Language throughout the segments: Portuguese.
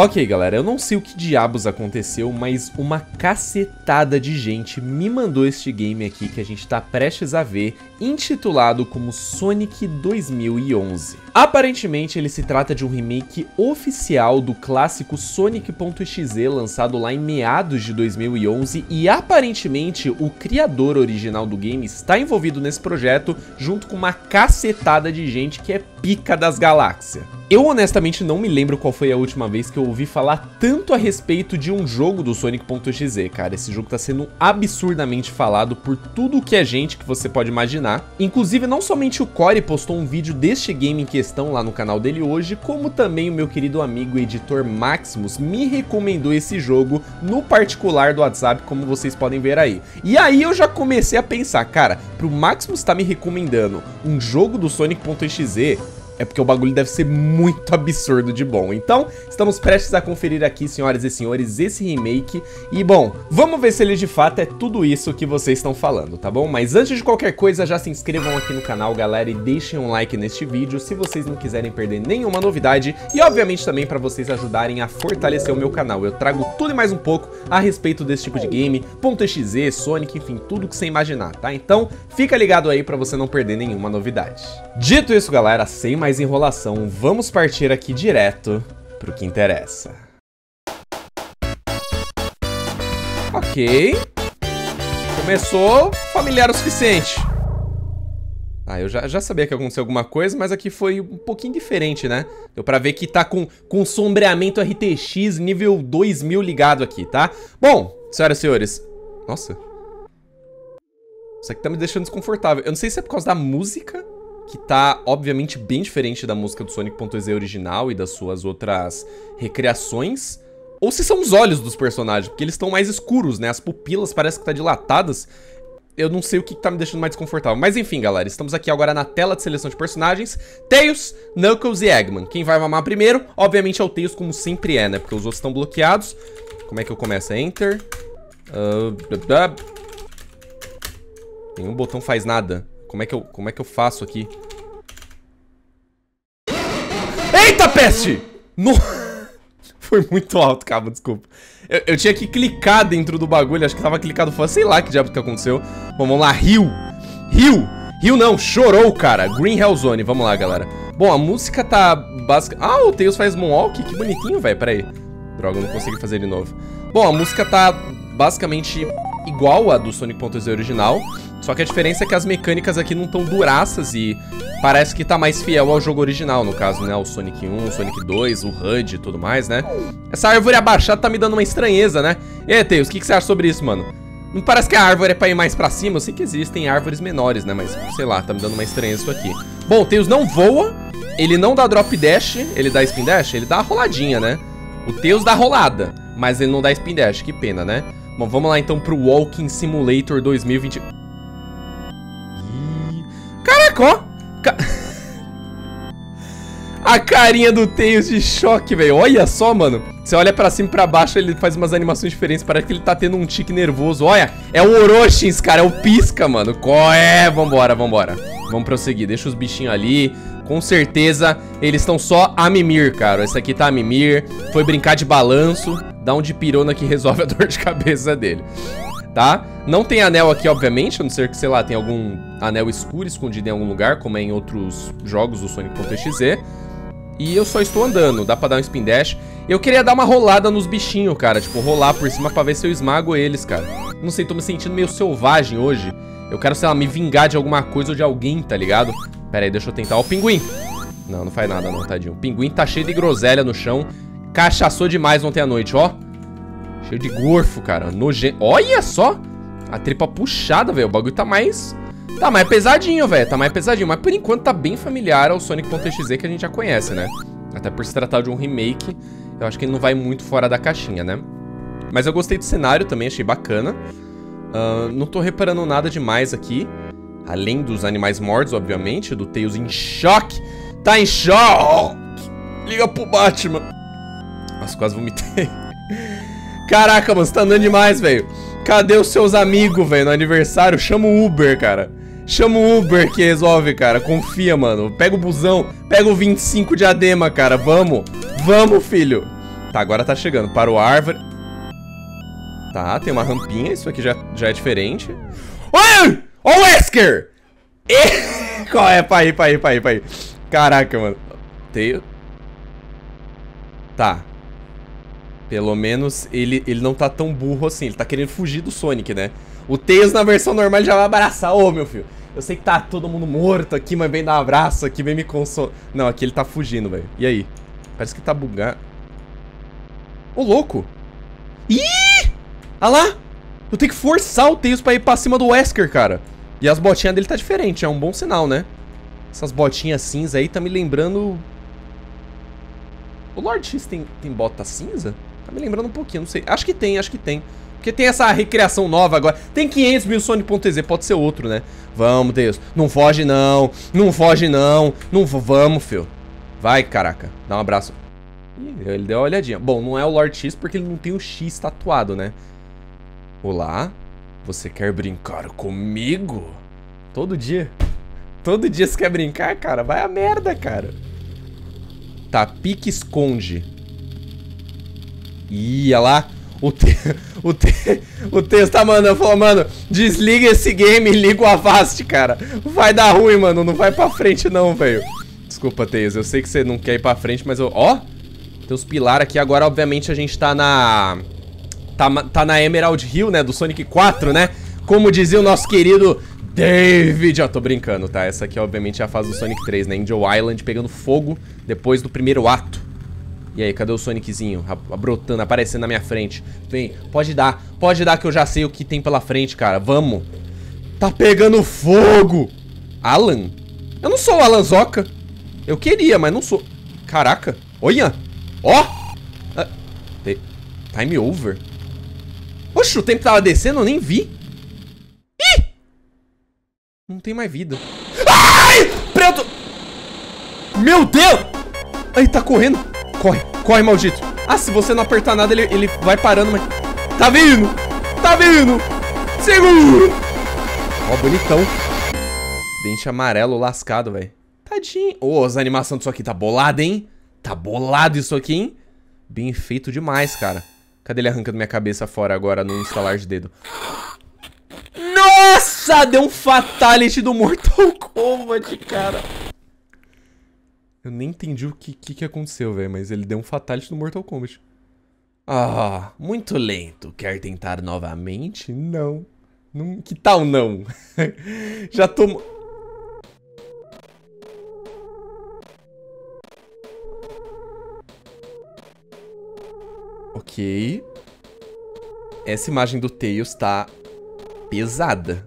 Ok, galera, eu não sei o que diabos aconteceu, mas uma cacetada de gente me mandou este game aqui que a gente tá prestes a ver, intitulado como Sonic 2011. Aparentemente, ele se trata de um remake oficial do clássico Sonic.exe, lançado lá em meados de 2011, e aparentemente o criador original do game está envolvido nesse projeto, junto com uma cacetada de gente que é pica das galáxias. Eu honestamente não me lembro qual foi a última vez que eu ouvi falar tanto a respeito de um jogo do Sonic.exe, cara. Esse jogo tá sendo absurdamente falado por tudo o que é gente que você pode imaginar. Inclusive, não somente o Cory postou um vídeo deste game em questão lá no canal dele hoje, como também o meu querido amigo editor Maximus me recomendou esse jogo no particular do WhatsApp, como vocês podem ver aí. E aí eu já comecei a pensar, cara, pro Maximus tá me recomendando um jogo do Sonic.exe, é porque o bagulho deve ser muito absurdo de bom. Então, estamos prestes a conferir aqui, senhoras e senhores, esse remake. E, bom, vamos ver se ele de fato é tudo isso que vocês estão falando, tá bom? Mas antes de qualquer coisa, já se inscrevam aqui no canal, galera, e deixem um like neste vídeo se vocês não quiserem perder nenhuma novidade. E, obviamente, também para vocês ajudarem a fortalecer o meu canal. Eu trago tudo e mais um pouco a respeito desse tipo de game, .exe, Sonic, enfim, tudo que você imaginar, tá? Então, fica ligado aí para você não perder nenhuma novidade. Dito isso, galera, sem mais enrolação, vamos partir aqui direto pro que interessa. Ok. Começou familiar o suficiente. Ah, eu já sabia que aconteceu alguma coisa, mas aqui foi um pouquinho diferente, né? Deu pra ver que tá com sombreamento RTX nível 2000 ligado aqui, tá? Bom, senhoras e senhores... Nossa. Isso aqui tá me deixando desconfortável. Eu não sei se é por causa da música... que tá, obviamente, bem diferente da música do Sonic.exe original e das suas outras recriações. Ou se são os olhos dos personagens, porque eles estão mais escuros, né? As pupilas parecem que tá dilatadas. Eu não sei o que tá me deixando mais desconfortável. Mas enfim, galera, estamos aqui agora na tela de seleção de personagens. Tails, Knuckles e Eggman. Quem vai mamar primeiro, obviamente, é o Tails, como sempre é, né? Porque os outros estão bloqueados. Como é que eu começo? Enter. Nenhum botão faz nada. Como é que eu faço aqui? Eita, peste! No... Foi muito alto, cabo, desculpa. Eu tinha que clicar dentro do bagulho, acho que tava clicado fora. Sei lá que diabo que aconteceu. Bom, vamos lá, Rio não, chorou, cara. Green Hell Zone, vamos lá, galera. Bom, a música tá básica... Ah, o Tails faz moonwalk, que bonitinho, velho, peraí. Droga, eu não consegui fazer de novo. Bom, a música tá basicamente igual a do Sonic.exe original. Só que a diferença é que as mecânicas aqui não tão duraças e parece que tá mais fiel ao jogo original, no caso, né? O Sonic 1, o Sonic 2, o HUD e tudo mais, né? Essa árvore abaixada tá me dando uma estranheza, né? E aí, Tails, o que você acha sobre isso, mano? Não parece que a árvore é pra ir mais pra cima? Eu sei que existem árvores menores, né? Mas, sei lá, tá me dando uma estranheza isso aqui. Bom, o Tails não voa, ele não dá drop dash, ele dá spin dash, ele dá roladinha, né? O Tails dá rolada, mas ele não dá spin dash, que pena, né? Bom, vamos lá então pro Walking Simulator 2020... Caraca, ó! A carinha do Tails de choque, velho. Olha só, mano. Você olha pra cima e pra baixo, ele faz umas animações diferentes. Parece que ele tá tendo um tique nervoso. Olha, é o Orochins, cara. É o Pisca, mano. Qual é? Vambora. Vamos prosseguir. Deixa os bichinhos ali. Com certeza, eles estão só a mimir, cara. Esse aqui tá a mimir. Foi brincar de balanço. Dá um de pirona que resolve a dor de cabeça dele. Tá? Não tem anel aqui, obviamente, a não ser que, sei lá, tem algum anel escuro escondido em algum lugar, como é em outros jogos do Sonic.exe. E eu só estou andando, dá pra dar um spin dash. Eu queria dar uma rolada nos bichinhos, cara, tipo, rolar por cima pra ver se eu esmago eles, cara. Não sei, tô me sentindo meio selvagem hoje. Eu quero, sei lá, me vingar de alguma coisa ou de alguém, tá ligado? Pera aí, deixa eu tentar. Ó, o pinguim! Não, não faz nada não, tadinho. O pinguim tá cheio de groselha no chão. Cachaçou demais ontem à noite, ó. Cheio de gorfo, cara. Nojento. Olha só! A tripa puxada, velho. O bagulho tá mais... Tá mais pesadinho, velho. Tá mais pesadinho. Mas por enquanto tá bem familiar ao Sonic.exe que a gente já conhece, né? Até por se tratar de um remake, eu acho que ele não vai muito fora da caixinha, né? Mas eu gostei do cenário também, achei bacana. Não tô reparando nada demais aqui. Além dos animais mortos, obviamente. Do Tails em choque. Tá em choque! Liga pro Batman. Nossa, quase vomitei. Caraca, mano, você tá andando demais, velho. Cadê os seus amigos, velho, no aniversário? Chama o Uber, cara. Chama o Uber que resolve, cara. Confia, mano. Pega o busão. Pega o 25 de Adema, cara. Vamos. Vamos, filho. Tá, agora tá chegando. Parou a árvore. Tá, tem uma rampinha. Isso aqui já é diferente. Olha! Olha o Wesker! Qual é? Pra ir. Caraca, mano. Tem... Tá. Pelo menos ele não tá tão burro assim. Ele tá querendo fugir do Sonic, né? O Tails na versão normal ele já vai abraçar. Ô, meu filho. Eu sei que tá todo mundo morto aqui, mas vem dar um abraço aqui, vem me consolar. Não, aqui ele tá fugindo, velho. E aí? Parece que tá bugado. Ô, louco. Ih! Ah lá! Eu tenho que forçar o Tails pra ir pra cima do Wesker, cara. E as botinhas dele tá diferente. É um bom sinal, né? Essas botinhas cinza aí tá me lembrando... O Lord X tem bota cinza? Tá me lembrando um pouquinho, não sei. Acho que tem. Porque tem essa recriação nova agora. Tem 500.000 Sonic.exe, pode ser outro, né? Vamos, Deus. Não foge, não. Não foge, não. Não vamos, fio. Vai, caraca. Dá um abraço. Ih, ele deu uma olhadinha. Bom, não é o Lord X porque ele não tem o X tatuado, né? Olá. Você quer brincar comigo? Todo dia. Todo dia você quer brincar, cara? Vai a merda, cara. Tá, pique esconde. Ih, olha lá. O Tails tá mandando, falou, mano, desliga esse game e liga o Avast, cara. Vai dar ruim, mano, não vai pra frente não, velho. Desculpa, Tails, eu sei que você não quer ir pra frente, mas eu... Ó, tem os pilares aqui, agora obviamente a gente tá na... Tá na Emerald Hill, né, do Sonic 4, né? Como dizia o nosso querido David. Ó, tô brincando, tá? Essa aqui obviamente é a fase do Sonic 3, né? Angel Island pegando fogo depois do primeiro ato. E aí, cadê o Soniczinho? Brotando, aparecendo na minha frente. Vem, pode dar que eu já sei o que tem pela frente, cara. Vamos. Tá pegando fogo! Alan? Eu não sou o Alanzoca. Eu queria, mas não sou. Caraca, olha! Ó! Time over. Oxe, o tempo tava descendo, eu nem vi. Ih! Não tem mais vida. Ai! Preto! Meu Deus! Aí, tá correndo. Corre, maldito. Ah, se você não apertar nada, ele vai parando, mas... Tá vindo. Seguro. Ó, bonitão. Dente amarelo lascado, velho. Tadinho. Ô, as animações disso aqui tá bolada, hein? Tá bolado isso aqui, hein? Bem feito demais, cara. Cadê ele arrancando minha cabeça fora agora no instalar de dedo? Nossa, deu um fatality do Mortal Kombat, cara. Eu nem entendi o que aconteceu, velho, mas ele deu um fatality no Mortal Kombat. Ah, muito lento. Quer tentar novamente? Não. Que tal não? Já tô... Ok. Essa imagem do Tails tá pesada.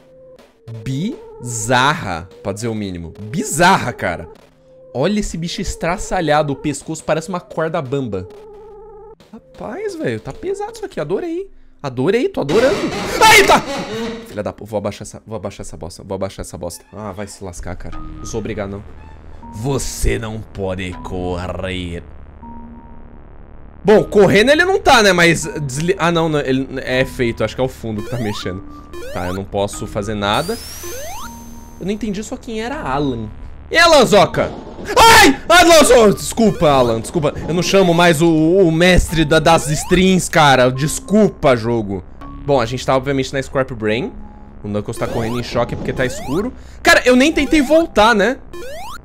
Bizarra, pra dizer o mínimo. Bizarra, cara. Olha esse bicho estraçalhado, o pescoço parece uma corda bamba. Rapaz, velho, tá pesado isso aqui, adorei. Adorei, tô adorando. Aí tá! Filha da... Vou abaixar essa bosta. Ah, vai se lascar, cara. Não sou obrigado, não. Você não pode correr. Bom, correndo ele não tá, né, mas... Ah, não, ele é feito, acho que é o fundo que tá mexendo. Tá, eu não posso fazer nada. Eu não entendi só quem era Alan. E a Alanzoca? Ai! Alanzoca! Desculpa, Alan, desculpa. Eu não chamo mais o mestre das strings, cara. Desculpa, jogo. Bom, a gente tá, obviamente, na Scrap Brain. O Knuckles tá correndo em choque porque tá escuro. Cara, eu nem tentei voltar, né?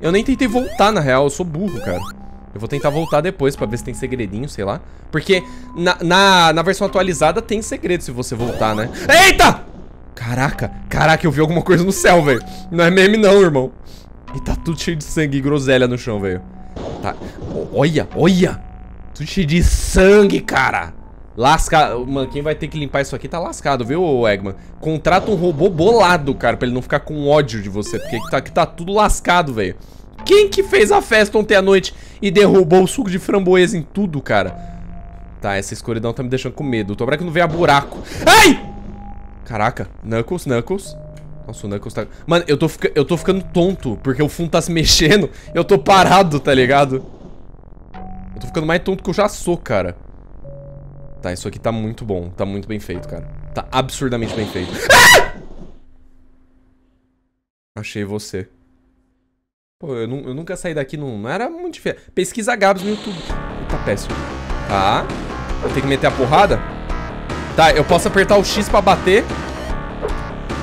Eu nem tentei voltar, na real. Eu sou burro, cara. Eu vou tentar voltar depois pra ver se tem segredinho, sei lá. Porque na versão atualizada tem segredo se você voltar, né? Eita! Caraca, eu vi alguma coisa no céu, velho. Não é meme não, irmão. E tá tudo cheio de sangue e groselha no chão, velho. Tá. Olha. Tudo cheio de sangue, cara. Lascado. Mano, quem vai ter que limpar isso aqui tá lascado, viu, Eggman? Contrata um robô bolado, cara, pra ele não ficar com ódio de você. Porque aqui tá tudo lascado, velho. Quem que fez a festa ontem à noite e derrubou o suco de framboesa em tudo, cara? Tá, essa escuridão tá me deixando com medo. Tomara que não venha buraco. Ai! Caraca. Knuckles. Nossa, o Knuckles tá... Mano, eu tô ficando tonto, porque o fundo tá se mexendo. Eu tô parado, tá ligado? Eu tô ficando mais tonto que eu já sou, cara. Tá, isso aqui tá muito bom. Tá muito bem feito, cara. Tá absurdamente bem feito. Ah! Achei você. Pô, eu nunca saí daqui, não era muito difícil. Pesquisa Gabs no YouTube. Tá péssimo. Tá. Vou ter que meter a porrada. Tá, eu posso apertar o X pra bater.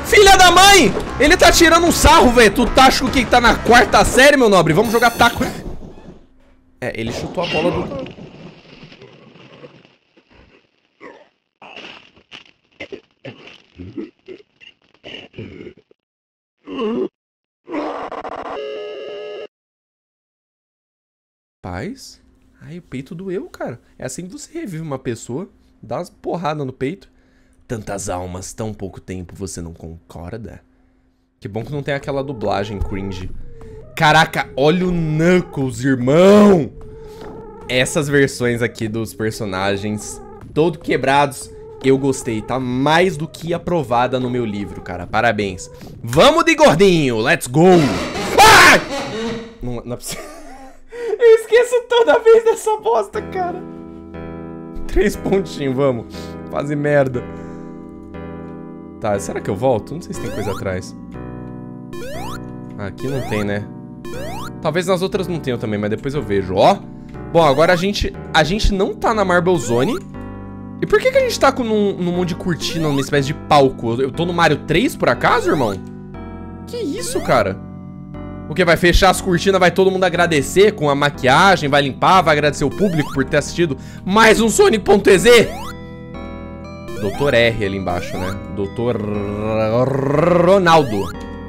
Filha da mãe! Ele tá tirando um sarro, velho. Tu tá achando que tá na quarta série, meu nobre? Vamos jogar taco. É, ele chutou a bola do... Paz. Ai, o peito doeu, cara. É assim que você revive uma pessoa. Dá umas porradas no peito. Tantas almas, tão pouco tempo, você não concorda? Que bom que não tem aquela dublagem cringe. Caraca, olha o Knuckles, irmão! Essas versões aqui dos personagens, todo quebrados, eu gostei. Tá mais do que aprovada no meu livro, cara. Parabéns. Vamos de gordinho, let's go! Ah! Não é possível. Eu esqueço toda vez dessa bosta, cara. 3 pontinhos, vamos. Fazer merda. Tá, será que eu volto? Não sei se tem coisa atrás. Aqui não tem, né? Talvez nas outras não tenha também, mas depois eu vejo. Ó. Bom, agora a gente não tá na Marble Zone. E por que a gente tá num monte de cortina, numa espécie de palco? Eu tô no Mario 3, por acaso, irmão? Que isso, cara? O que? Vai fechar as cortinas, vai todo mundo agradecer com a maquiagem, vai limpar, vai agradecer o público por ter assistido mais um Sonic.exe. Doutor R ali embaixo, né? Doutor Ronaldo.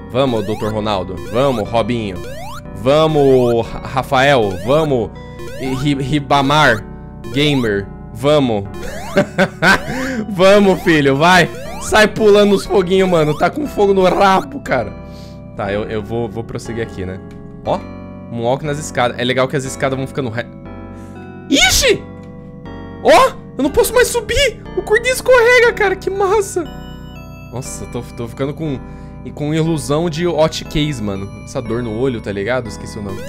Vamos, Doutor Ronaldo. Vamos, Robinho. Vamos, Rafael. Vamos, Ribamar Gamer. Vamos. Vamos, filho, vai. Sai pulando os foguinhos, mano. Tá com fogo no rabo, cara. Tá, eu vou prosseguir aqui, né? Ó, um walk nas escadas. É legal que as escadas vão ficando retas. Ixi! Ó, eu não posso mais subir! O cordinho escorrega, cara, que massa! Nossa, tô ficando com ilusão de hotcakes, mano. Essa dor no olho, tá ligado? Esqueci o nome.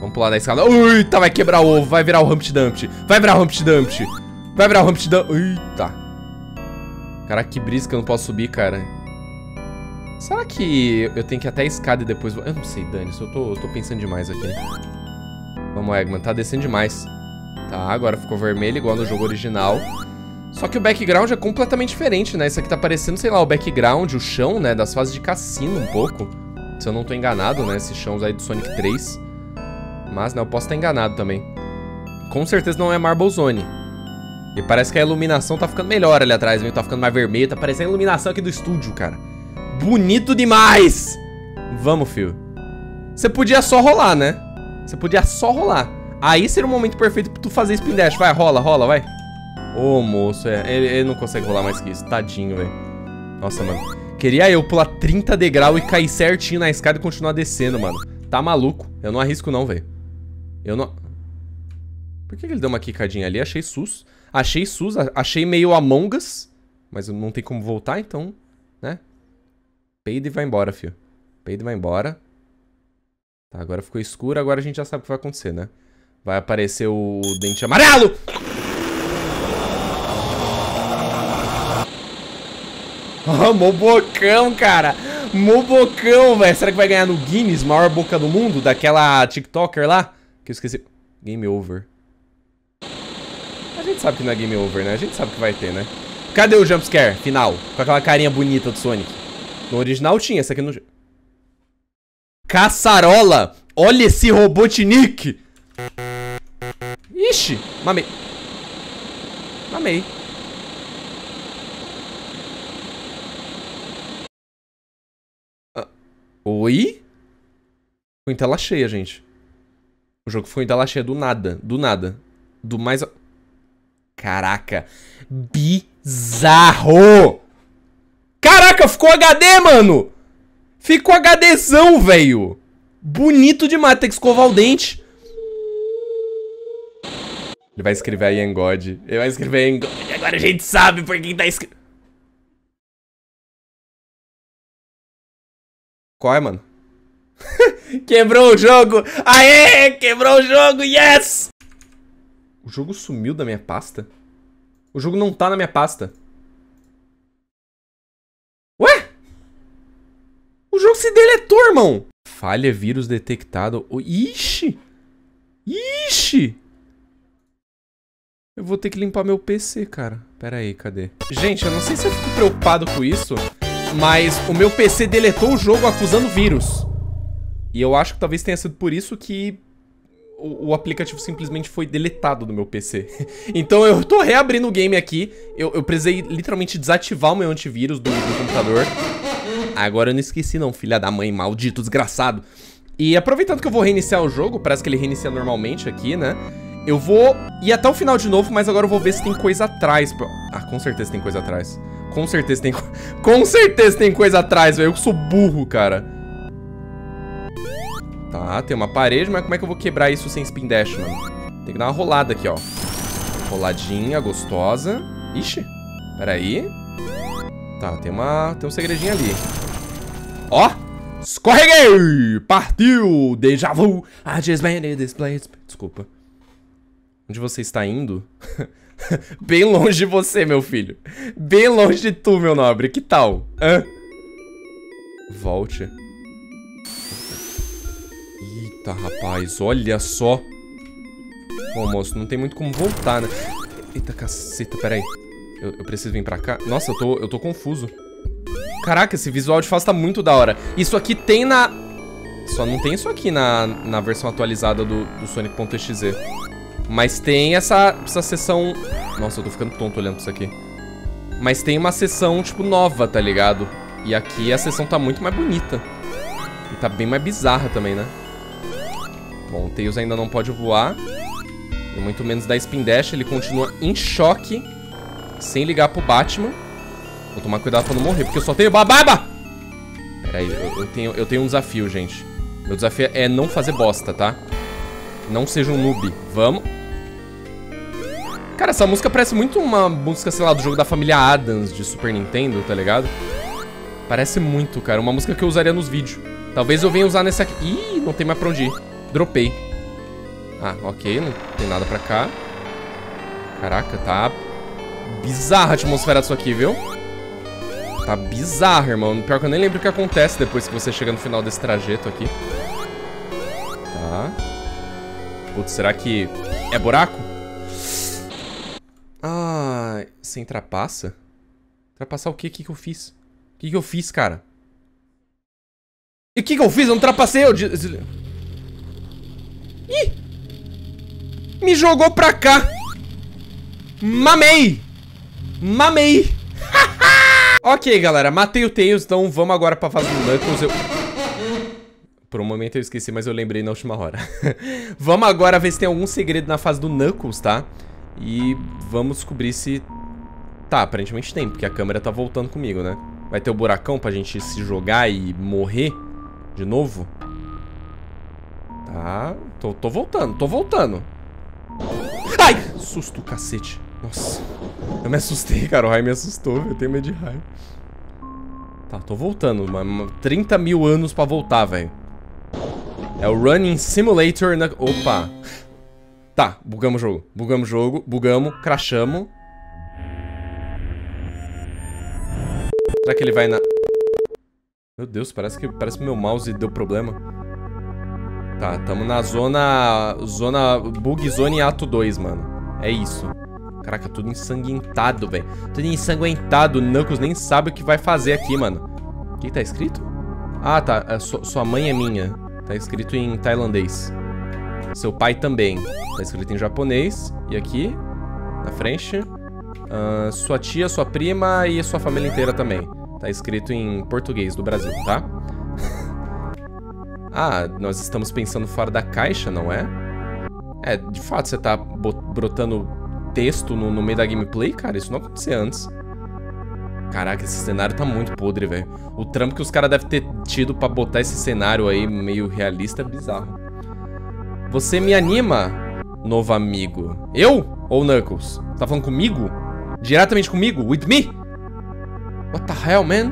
Vamos pular da escada. Eita, vai quebrar o ovo, vai virar o Humpty Dumpty. Vai virar o Humpty Dumpty. Vai virar o Humpty Dumpty. Eita. Caraca, que brisa que eu não posso subir, cara. Será que eu tenho que ir até a escada e depois... Eu não sei, Dani, eu tô pensando demais aqui. Vamos, Eggman, tá descendo demais. Tá, agora ficou vermelho, igual no jogo original. Só que o background é completamente diferente, né? Isso aqui tá parecendo, sei lá, o background, o chão, né? Das fases de cassino um pouco. Se eu não tô enganado, né? Esses chãos aí do Sonic 3. Mas, né, eu posso estar enganado também. Com certeza não é Marble Zone. E parece que a iluminação tá ficando melhor ali atrás, viu? Tá ficando mais vermelho, tá parecendo a iluminação aqui do estúdio, cara. Bonito demais! Vamos, fio. Você podia só rolar, né? Você podia só rolar. Aí seria o momento perfeito pra tu fazer spin dash. Vai, rola, vai. Ô, moço, ele não consegue rolar mais que isso. Tadinho, velho. Nossa, mano. Queria eu pular 30 degraus e cair certinho na escada e continuar descendo, mano. Tá maluco? Eu não arrisco não, velho. Eu não... Por que ele deu uma quicadinha ali? Achei sus. Achei sus, achei meio Among Us. Mas não tem como voltar, então... Né? Peida e vai embora, fio. Peida e vai embora. Tá, agora ficou escuro. Agora a gente já sabe o que vai acontecer, né? Vai aparecer o dente amarelo! Oh, mobocão, cara! Mobocão, velho! Será que vai ganhar no Guinness, maior boca do mundo? Daquela TikToker lá? Que eu esqueci. Game over. A gente sabe que não é game over, né? A gente sabe que vai ter, né? Cadê o jumpscare final? Com aquela carinha bonita do Sonic. No original tinha, essa aqui no... Caçarola! Olha esse Robotnik! Ixi! Mamei. Mamei. Ah. Oi? Foi em tela cheia, gente. O jogo foi em tela cheia do nada. Do nada. Do mais... Caraca. Bizarro! Caraca, ficou HD, mano! Ficou HDzão, velho! Bonito demais, tem que escovar o dente. Ele vai escrever aí em God. Ele vai escrever em God. Agora a gente sabe por quem tá escrevendo. Qual é, mano? Quebrou o jogo! Aê! Quebrou o jogo! Yes! O jogo sumiu da minha pasta? O jogo não tá na minha pasta. O jogo se deletou, irmão. Falha, vírus detectado. Ixi! Ixi! Eu vou ter que limpar meu PC, cara. Pera aí, cadê? Gente, eu não sei se eu fico preocupado com isso, mas o meu PC deletou o jogo acusando vírus. E eu acho que talvez tenha sido por isso que o aplicativo simplesmente foi deletado do meu PC. Então eu tô reabrindo o game aqui. Eu precisei literalmente desativar o meu antivírus do computador. Agora eu não esqueci não, filha da mãe, maldito, desgraçado. E aproveitando que eu vou reiniciar o jogo, parece que ele reinicia normalmente aqui, né? Eu vou ir até o final de novo, mas agora eu vou ver se tem coisa atrás. Ah, com certeza tem coisa atrás. Com certeza tem coisa atrás, velho. Eu sou burro, cara. Tá, tem uma parede, mas como é que eu vou quebrar isso sem spin dash, mano? Tem que dar uma rolada aqui, ó. Roladinha, gostosa. Ixi, peraí. Tá, tem um segredinho ali. Ó, escorreguei! Partiu! Deja vu! I just made this place. Desculpa. Onde você está indo? Bem longe de você, meu filho. Bem longe de tu, meu nobre. Que tal? Hã? Volte. Eita, rapaz, olha só. Bom, moço, não tem muito como voltar, né? Eita, caceta, peraí. Eu preciso vir pra cá. Nossa, eu tô confuso. Caraca, esse visual de face tá muito da hora. Isso aqui tem na... Só não tem isso aqui na versão atualizada do Sonic.exe. Mas tem essa seção... Nossa, eu tô ficando tonto olhando pra isso aqui. Mas tem uma seção, tipo, nova, tá ligado? E aqui a seção tá muito mais bonita. E tá bem mais bizarra também, né? Bom, o Tails ainda não pode voar. E muito menos dar spin dash. Ele continua em choque. Sem ligar pro Batman. Vou tomar cuidado pra não morrer, porque eu só tenho bababa! Pera aí, eu tenho um desafio, gente. Meu desafio é não fazer bosta, tá? Não seja um noob. Vamos. Cara, essa música parece muito uma música, sei lá, do jogo da família Adams de Super Nintendo, tá ligado? Parece muito, cara. Uma música que eu usaria nos vídeos. Talvez eu venha usar nesse aqui. Ih, não tem mais pra onde ir. Dropei. Ah, ok. Não tem nada pra cá. Caraca, tá... bizarra a atmosfera disso aqui, viu? Tá bizarra, irmão. Pior que eu nem lembro o que acontece depois que você chega no final desse trajeto aqui. Tá. Putz, será que é buraco? Ah, sem trapaça? Trapassar o quê? O que que eu fiz? O que que eu fiz, cara? E o que que eu fiz? Eu não trapacei, eu... Ih! Me jogou pra cá! Mamei! Mamei! Ok, galera, matei o Tails, então vamos agora pra fase do Knuckles. Por um momento eu esqueci, mas eu lembrei na última hora. Vamos agora ver se tem algum segredo na fase do Knuckles, tá? E vamos descobrir se... Tá, aparentemente tem, porque a câmera tá voltando comigo, né? Vai ter o buracão pra gente se jogar e morrer de novo? Tá, tô voltando, tô voltando. Ai! Susto, cacete. Nossa, eu me assustei, cara. O raio me assustou, eu tenho medo de raio. Tá, tô voltando, mano. 30 mil anos pra voltar, velho. É o Running Simulator na... Opa. Tá, bugamos o jogo. Bugamos o jogo, bugamos, crashamos. Será que ele vai na... Meu Deus, parece que meu mouse deu problema. Tá, tamo na zona Bug Zone Ato 2, mano. É isso. Caraca, tudo ensanguentado, velho. Tudo ensanguentado. O Knuckles nem sabe o que vai fazer aqui, mano. O que tá escrito? Ah, tá. Sua mãe é minha. Tá escrito em tailandês. Seu pai também. Tá escrito em japonês. E aqui, na frente, sua tia, sua prima e sua família inteira também. Tá escrito em português do Brasil, tá? Ah, nós estamos pensando fora da caixa, não é? É, de fato, você tá brotando... texto no meio da gameplay, cara, isso não acontecia antes. Caraca, esse cenário tá muito podre, velho. O trampo que os caras devem ter tido pra botar esse cenário aí meio realista é bizarro. Você me anima, novo amigo. Eu? Ou Knuckles? Tá falando comigo? Diretamente comigo? With me? What the hell, man?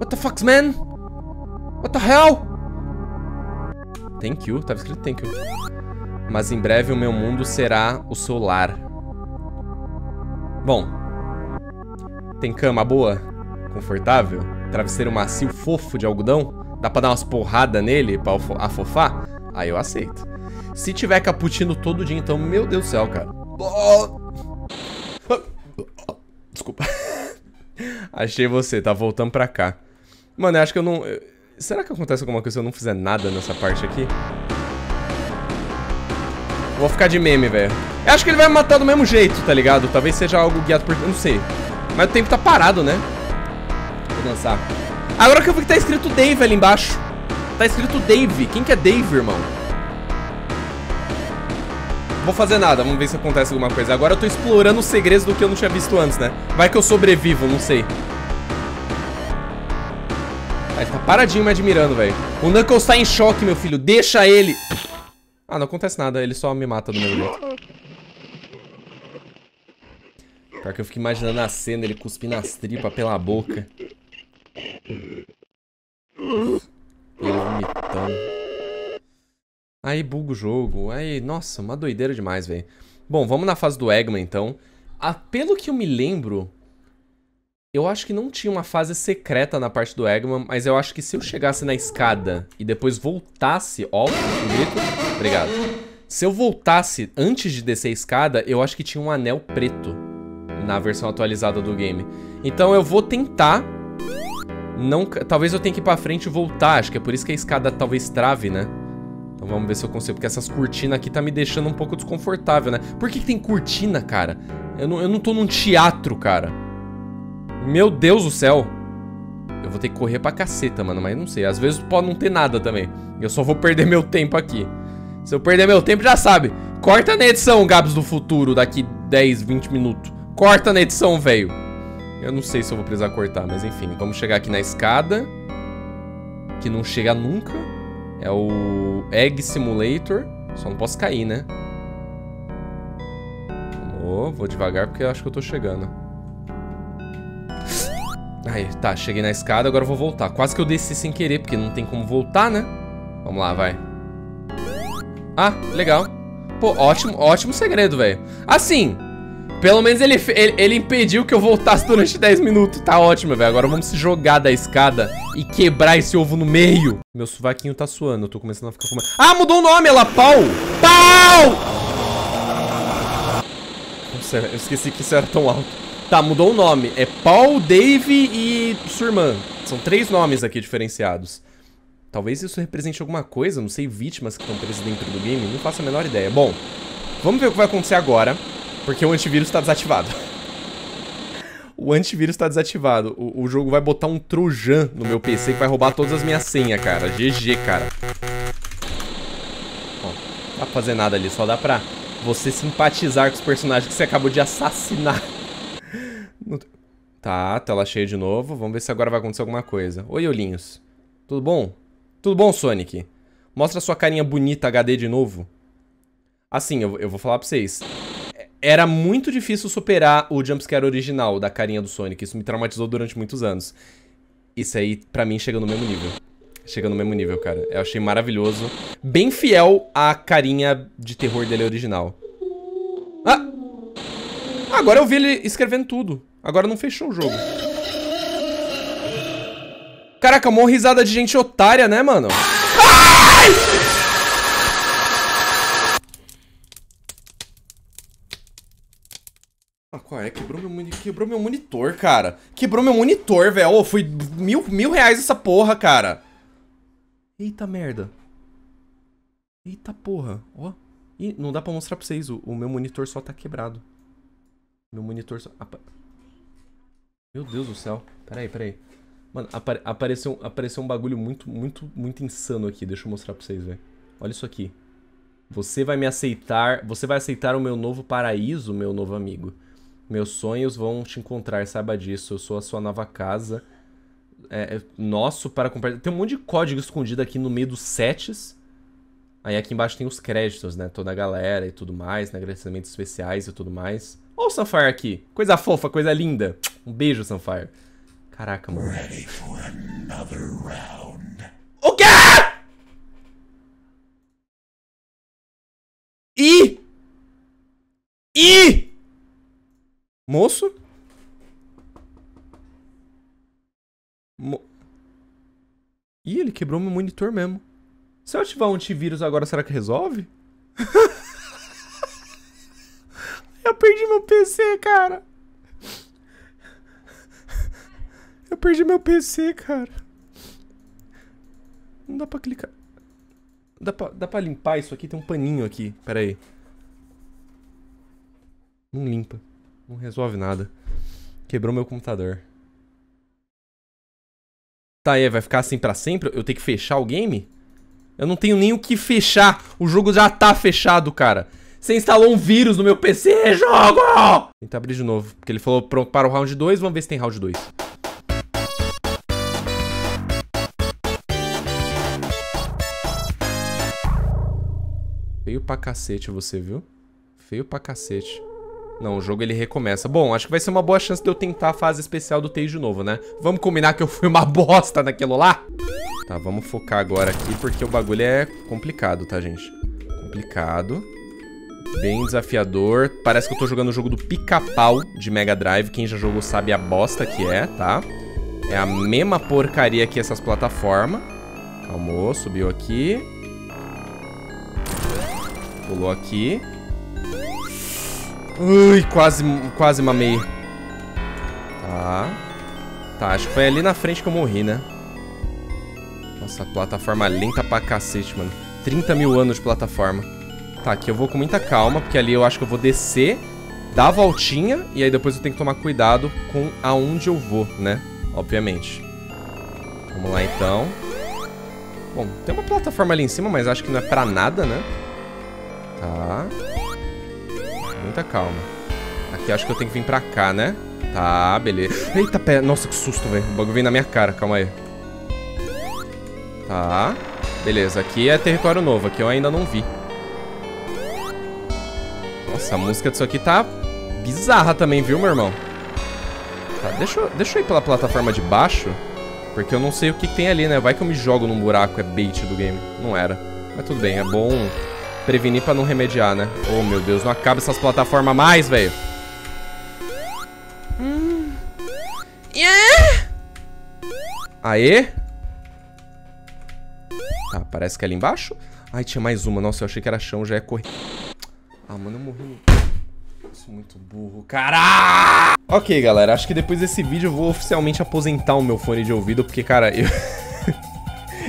What the fuck, man? What the hell? Thank you, tava escrito thank you. Mas em breve o meu mundo será o seu lar. Bom, tem cama boa, confortável, travesseiro macio, fofo de algodão. Dá pra dar umas porradas nele pra afofar? Aí eu aceito. Se tiver cappuccino todo dia, então, meu Deus do céu, cara. Oh! desculpa. Achei você, tá voltando pra cá. Mano, eu acho que eu não... Será que acontece alguma coisa se eu não fizer nada nessa parte aqui? Vou ficar de meme, velho. Eu acho que ele vai me matar do mesmo jeito, tá ligado? Talvez seja algo guiado por... não sei. Mas o tempo tá parado, né? Vou dançar. Agora que eu vi que tá escrito Dave ali embaixo. Tá escrito Dave. Quem que é Dave, irmão? Vou fazer nada. Vamos ver se acontece alguma coisa. Agora eu tô explorando os segredos do que eu não tinha visto antes, né? Vai que eu sobrevivo, não sei. Ele tá paradinho me admirando, velho. O Knuckles tá em choque, meu filho. Deixa ele... Ah, não acontece nada. Ele só me mata do meu jeito. Pior que eu fico imaginando a cena, ele cuspindo as tripas pela boca. Ele vomitando. Aí buga o jogo. Aí, nossa, uma doideira demais, velho. Bom, vamos na fase do Eggman, então. Pelo que eu me lembro, eu acho que não tinha uma fase secreta na parte do Eggman, mas eu acho que se eu chegasse na escada e depois voltasse... Ó, um grito. Obrigado. Se eu voltasse antes de descer a escada, eu acho que tinha um anel preto na versão atualizada do game. Então eu vou tentar... Não, talvez eu tenha que ir pra frente e voltar. Acho que é por isso que a escada talvez trave, né? Então vamos ver se eu consigo, porque essas cortinas aqui tá me deixando um pouco desconfortável, né? Por que tem cortina, cara? Eu não tô num teatro, cara. Meu Deus do céu. Eu vou ter que correr pra caceta, mano. Mas não sei, às vezes pode não ter nada também. Eu só vou perder meu tempo aqui. Se eu perder meu tempo, já sabe. Corta na edição, Gabs do futuro. Daqui 10, 20 minutos. Corta na edição, velho. Eu não sei se eu vou precisar cortar, mas enfim. Vamos chegar aqui na escada, que não chega nunca. É o Egg Simulator. Só não posso cair, né? Vou devagar porque eu acho que eu tô chegando. Aí, tá, cheguei na escada, agora eu vou voltar. Quase que eu desci sem querer, porque não tem como voltar, né? Vamos lá, vai. Ah, legal. Pô, ótimo, ótimo segredo, velho. Assim, pelo menos ele impediu que eu voltasse durante 10 minutos. Tá ótimo, velho. Agora vamos se jogar da escada e quebrar esse ovo no meio. Meu sovaquinho tá suando, eu tô começando a ficar fumando. Ah, mudou o nome, ela, pau! Pau! Nossa, eu esqueci que isso era tão alto. Tá, mudou o nome. É Paul, Dave e sua irmã. São 3 nomes aqui diferenciados. Talvez isso represente alguma coisa, não sei, vítimas que estão presas dentro do game, não faço a menor ideia. Bom, vamos ver o que vai acontecer agora, porque o antivírus tá desativado. O antivírus tá desativado. O jogo vai botar um trojan no meu PC que vai roubar todas as minhas senhas, cara. GG, cara. Ó, não dá pra fazer nada ali, só dá pra você simpatizar com os personagens que você acabou de assassinar. Tá, tela cheia de novo. Vamos ver se agora vai acontecer alguma coisa. Oi, olhinhos. Tudo bom? Tudo bom, Sonic? Mostra sua carinha bonita HD de novo. Assim, eu vou falar pra vocês. Era muito difícil superar o jumpscare original da carinha do Sonic. Isso me traumatizou durante muitos anos. Isso aí, pra mim, chega no mesmo nível. Chega no mesmo nível, cara. Eu achei maravilhoso. Bem fiel à carinha de terror dele original. Ah! Agora eu vi ele escrevendo tudo. Agora não fechou o jogo. Caraca, mó risada de gente otária, né, mano? Ai! Ah, qual é? Quebrou meu monitor, cara. Quebrou meu monitor, velho. Oh, foi R$1000 essa porra, cara. Eita merda. Eita porra. Ó. Oh. Ih, não dá pra mostrar pra vocês. O meu monitor só tá quebrado. Meu monitor só... Meu Deus do céu. Peraí. Mano, apareceu um bagulho muito insano aqui. Deixa eu mostrar pra vocês, velho. Olha isso aqui. Você vai me aceitar... Você vai aceitar o meu novo paraíso, meu novo amigo. Meus sonhos vão te encontrar, saiba disso. Eu sou a sua nova casa. É nosso para compartilhar... Tem um monte de código escondido aqui no meio dos sets. Aí aqui embaixo tem os créditos, né? Toda a galera e tudo mais, né? Agradecimentos especiais e tudo mais. Olha o Sunfire aqui. Coisa fofa, coisa linda. Um beijo, Sunfire. Caraca, mano. Ready for another round. O quê? Moço? Ih, ele quebrou meu monitor mesmo. Se eu ativar um antivírus agora, será que resolve? Eu perdi meu PC, cara. Eu perdi meu PC, cara. Não dá pra clicar. Dá pra limpar isso aqui? Tem um paninho aqui. Pera aí. Não limpa. Não resolve nada. Quebrou meu computador. Tá, aí vai ficar assim pra sempre? Eu tenho que fechar o game? Eu não tenho nem o que fechar. O jogo já tá fechado, cara. Você instalou um vírus no meu PC, jogo! Tenta abrir de novo. Porque ele falou pronto para o round 2. Vamos ver se tem round 2. Feio pra cacete você, viu? Feio pra cacete. Não, o jogo ele recomeça. Bom, acho que vai ser uma boa chance de eu tentar a fase especial do Tails de novo, né? Vamos combinar que eu fui uma bosta naquilo lá? Tá, vamos focar agora aqui, porque o bagulho é complicado, tá, gente? Complicado. Bem desafiador. Parece que eu tô jogando o jogo do Pica-Pau de Mega Drive. Quem já jogou sabe a bosta que é, tá? É a mesma porcaria que essas plataformas. Calmou, subiu aqui. Pulou aqui. Ui, quase mamei. Tá. Tá, acho que foi ali na frente que eu morri, né? Nossa, plataforma lenta pra cacete, mano. 30 mil anos de plataforma. Tá, aqui eu vou com muita calma, porque ali eu acho que eu vou descer, dar a voltinha, e aí depois eu tenho que tomar cuidado com aonde eu vou, né? Obviamente. Vamos lá, então. Bom, tem uma plataforma ali em cima, mas acho que não é pra nada, né? Tá. Muita calma. Aqui acho que eu tenho que vir pra cá, né? Tá, beleza. Eita, pé. Nossa, que susto, velho. O bagulho vem na minha cara. Calma aí. Tá. Beleza. Aqui é território novo. Aqui eu ainda não vi. Nossa, a música disso aqui tá bizarra também, viu, meu irmão? Tá, deixa eu ir pela plataforma de baixo. Porque eu não sei o que tem ali, né? Vai que eu me jogo num buraco. É bait do game. Não era. Mas tudo bem. É bom... prevenir pra não remediar, né? Oh, meu Deus, não acaba essas plataformas mais, velho. Yeah. Aê? Tá, parece que é ali embaixo. Ai, tinha mais uma. Nossa, eu achei que era chão, já ia correr. Ah, mano, eu morri. Eu sou muito burro, caralho! Ok, galera, acho que depois desse vídeo eu vou oficialmente aposentar o meu fone de ouvido, porque, cara, eu...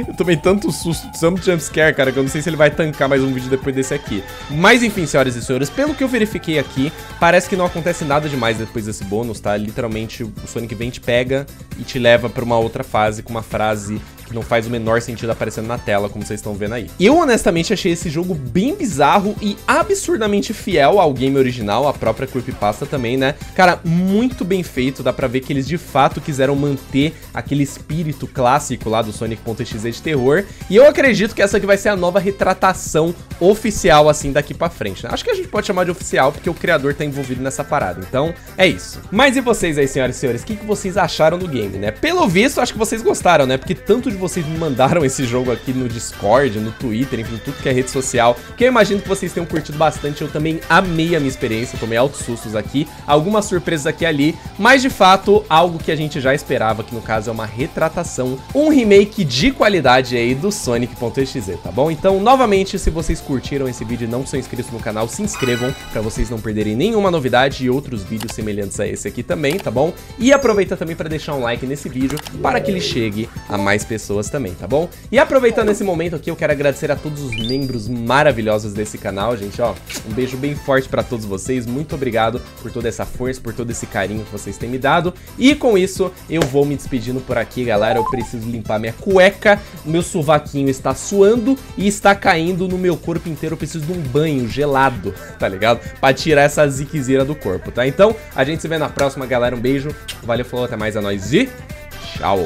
eu tomei tanto susto, tanto jumpscare, cara, que eu não sei se ele vai tancar mais um vídeo depois desse aqui. Mas enfim, senhoras e senhores, pelo que eu verifiquei aqui, parece que não acontece nada demais depois desse bônus, tá? Literalmente, o Sonic vem, te pega e te leva pra uma outra fase com uma frase que não faz o menor sentido aparecendo na tela, como vocês estão vendo aí. Eu, honestamente, achei esse jogo bem bizarro e absurdamente fiel ao game original, a própria Creepypasta também, né? Cara, muito bem feito, dá pra ver que eles, de fato, quiseram manter aquele espírito clássico lá do Sonic.exe de terror, e eu acredito que essa aqui vai ser a nova retratação oficial, assim, daqui pra frente, né? Acho que a gente pode chamar de oficial, porque o criador tá envolvido nessa parada, então é isso. Mas e vocês aí, senhoras e senhores, o que, que vocês acharam do game, né? Pelo visto, acho que vocês gostaram, né? Porque tanto de vocês me mandaram esse jogo aqui no Discord, no Twitter, enfim, tudo que é rede social, que eu imagino que vocês tenham curtido bastante. Eu também amei a minha experiência, tomei altos sustos aqui, algumas surpresas aqui e ali, mas de fato, algo que a gente já esperava, que no caso é uma retratação, um remake de qualidade aí do Sonic.exe, tá bom? Então, novamente, se vocês curtiram esse vídeo e não são inscritos no canal, se inscrevam pra vocês não perderem nenhuma novidade e outros vídeos semelhantes a esse aqui também, tá bom? E aproveita também pra deixar um like nesse vídeo para que ele chegue a mais pessoas também, tá bom? E aproveitando esse momento aqui, eu quero agradecer a todos os membros maravilhosos desse canal, gente, ó. Um beijo bem forte pra todos vocês, muito obrigado por toda essa força, por todo esse carinho que vocês têm me dado. E com isso, eu vou me despedindo por aqui, galera. Eu preciso limpar minha cueca. Meu sovaquinho está suando e está caindo no meu corpo inteiro. Eu preciso de um banho gelado, tá ligado? Pra tirar essa ziquezeira do corpo, tá? Então, a gente se vê na próxima, galera. Um beijo, valeu, falou, até mais, é nóis e tchau!